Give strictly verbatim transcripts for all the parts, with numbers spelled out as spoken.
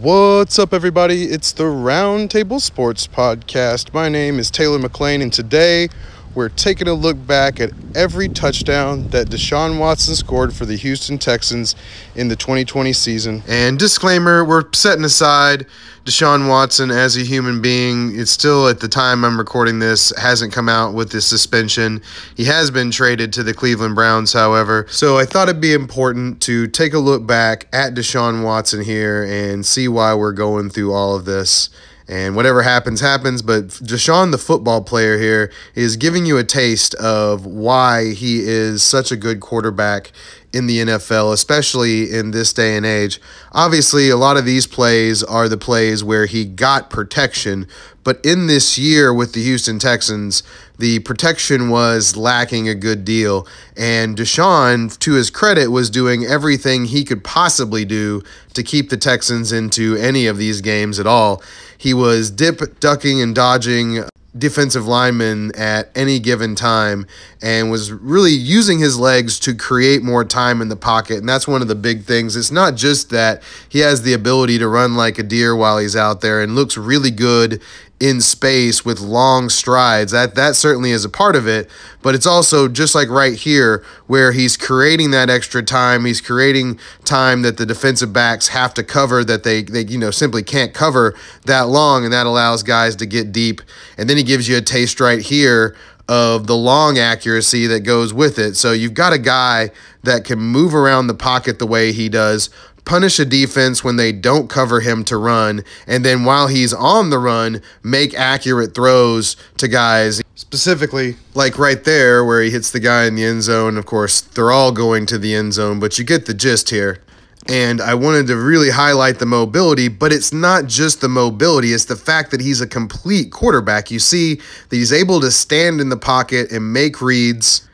What's up, everybody? It's the Roundtable Sports Podcast. My name is Taylor McLean, and today we're taking a look back at every touchdown that Deshaun Watson scored for the Houston Texans in the twenty twenty season. And disclaimer, we're setting aside Deshaun Watson as a human being. It's still, at the time I'm recording this, hasn't come out with this suspension. He has been traded to the Cleveland Browns, however. So I thought it'd be important to take a look back at Deshaun Watson here and see why we're going through all of this. And whatever happens, happens. But Deshaun, the football player here, is giving you a taste of why he is such a good quarterback in the N F L, especially in this day and age. Obviously, a lot of these plays are the plays where he got protection. But in this year with the Houston Texans, the protection was lacking a good deal. And Deshaun, to his credit, was doing everything he could possibly do to keep the Texans into any of these games at all. He was dip, ducking, and dodging defensive linemen at any given time and was really using his legs to create more time in the pocket. And that's one of the big things. It's not just that he has the ability to run like a deer while he's out there and looks really good in space with long strides. That that certainly is a part of it, but it's also just like right here where he's creating that extra time. He's creating time that the defensive backs have to cover that they, they you know, simply can't cover that long, and that allows guys to get deep. And then he gives you a taste right here of the long accuracy that goes with it. So you've got a guy that can move around the pocket the way he does, punish a defense when they don't cover him to run, and then while he's on the run, make accurate throws to guys, specifically like right there where he hits the guy in the end zone. Of course, they're all going to the end zone, but you get the gist here. And I wanted to really highlight the mobility, but it's not just the mobility. It's the fact that he's a complete quarterback. You see that he's able to stand in the pocket and make reads.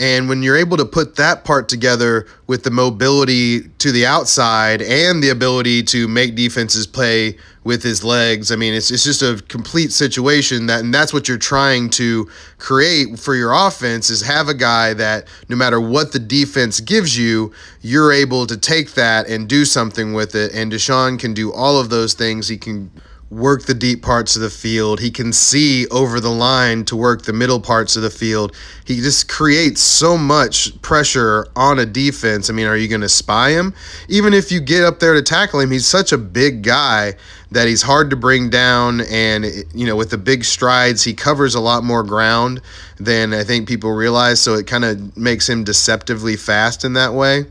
And when you're able to put that part together with the mobility to the outside and the ability to make defenses play with his legs, I mean, it's, it's just a complete situation. That, and that's what you're trying to create for your offense, is have a guy that no matter what the defense gives you, you're able to take that and do something with it. And Deshaun can do all of those things. He can work the deep parts of the field. He can see over the line to work the middle parts of the field. He just creates so much pressure on a defense. I mean, are you going to spy him? Even if you get up there to tackle him, he's such a big guy that he's hard to bring down. And, you know, with the big strides, he covers a lot more ground than I think people realize. So it kind of makes him deceptively fast in that way.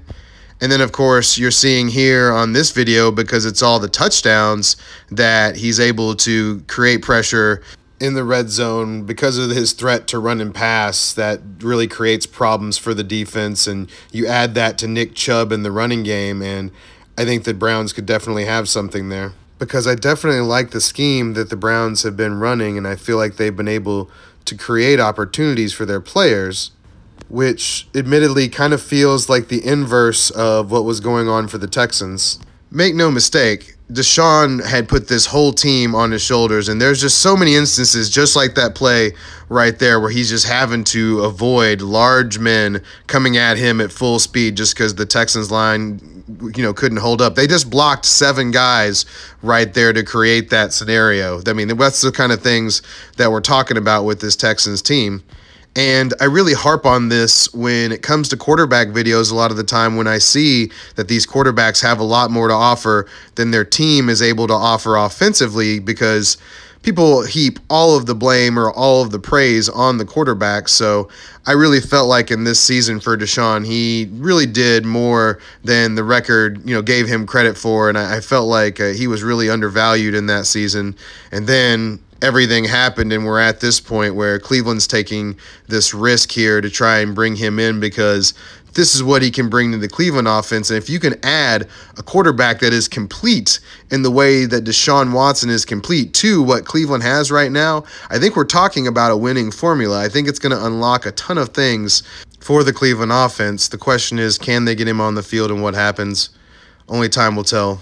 And then, of course, you're seeing here on this video, because it's all the touchdowns, that he's able to create pressure in the red zone because of his threat to run and pass. That really creates problems for the defense. And you add that to Nick Chubb in the running game, and I think the Browns could definitely have something there. Because I definitely like the scheme that the Browns have been running, and I feel like they've been able to create opportunities for their players, which admittedly kind of feels like the inverse of what was going on for the Texans. Make no mistake, Deshaun had put this whole team on his shoulders, and there's just so many instances just like that play right there where he's just having to avoid large men coming at him at full speed just because the Texans line, you know, couldn't hold up. They just blocked seven guys right there to create that scenario. I mean, that's the kind of things that we're talking about with this Texans team. And I really harp on this when it comes to quarterback videos a lot of the time, when I see that these quarterbacks have a lot more to offer than their team is able to offer offensively, because people heap all of the blame or all of the praise on the quarterback. So I really felt like in this season for Deshaun, he really did more than the record, you know, gave him credit for. And I felt like uh, he was really undervalued in that season. And then everything happened, and we're at this point where Cleveland's taking this risk here to try and bring him in, because this is what he can bring to the Cleveland offense. And if you can add a quarterback that is complete in the way that Deshaun Watson is complete to what Cleveland has right now, I think we're talking about a winning formula. I think it's going to unlock a ton of things for the Cleveland offense. The question is, can they get him on the field, and what happens? Only time will tell.